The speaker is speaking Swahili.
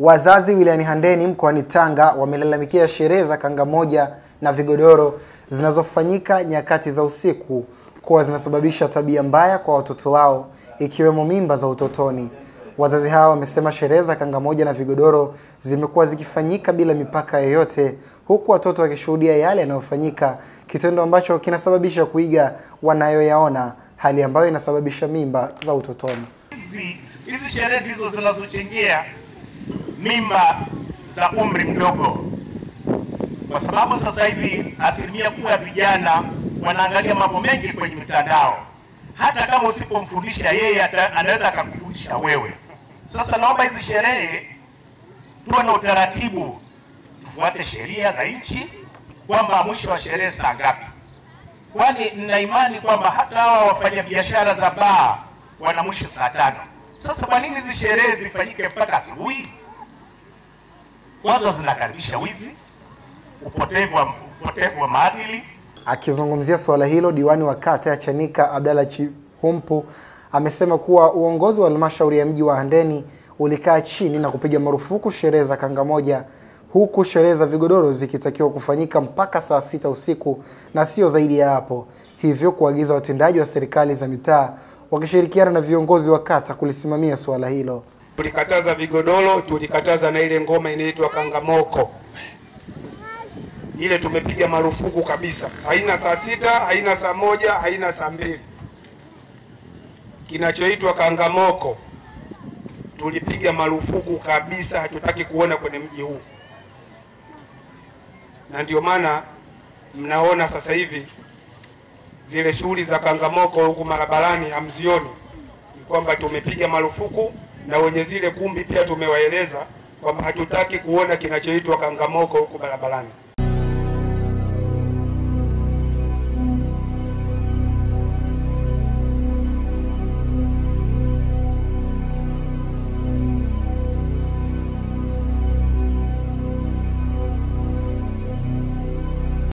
Wazazi wilayani Handeni mkoani Tanga wamelalamikia sherehe za kangamoja na vigodoro zinazofanyika nyakati za usiku kuwa zinasababisha tabia mbaya kwa watoto wao, ikiwemo mimba za utotoni. Wazazi hao wamesema sherehe za kangamoja na vigodoro zimekuwa zikifanyika bila mipaka yoyote, huku watoto wakishuhudia yale yanayofanyika, kitendo ambacho kinasababisha kuiga wanayoyaona, hali ambayo inasababisha mimba za utotoni. Hizi sherehe hizo zinazochangia mimba za umri mdogo, kwa sababu sasa hivi asilimia kubwa ya vijana wanaangalia mambo mengi kwenye mitandao. Hata kama usipomfundisha yeye, anaweza akakufundisha wewe. Sasa naomba hizi sherehe tuwe na utaratibu, tufuate sheria za nchi kwamba mwisho wa sherehe saa ngapi. Kwani nina imani kwamba hata hawa wafanya biashara za baa wana mwisho saa 5. Sasa kwa nini hizi sherehe zifanyike mpaka asubuhi? Kwanza zinakaribisha wizi, upotevu wa maadili. Akizungumzia swala hilo, diwani wa kata ya Chanika Abdalla Chipu amesema kuwa uongozi wa halmashauri ya mji wa Handeni ulikaa chini na kupiga marufuku sherehe za kangamoja, huku sherehe za vigodoro zikitakiwa kufanyika mpaka saa 6 usiku na sio zaidi ya hapo. Hivyo kuagiza watendaji wa serikali za mitaa wakishirikiana na viongozi wa kata kulisimamia swala hilo. Tulikataza vigodoro, tulikataza na ile ngoma inaitwa Kangamoko. Ile tumepiga marufuku kabisa. Haina saa 6, haina saa 1, haina saa 2. Kinachoitwa Kangamoko tulipiga marufuku kabisa, hatutaki kuona kwenye mji huu. Na ndio maana mnaona sasa hivi zile shughuli za Kangamoko huko marabarani hamzioni, kwamba tumepiga marufuku, na wenye zile kumbi pia tumewaeleza kwamba hatutaki kuona kinachoitwa Kangamoko huko barabarani.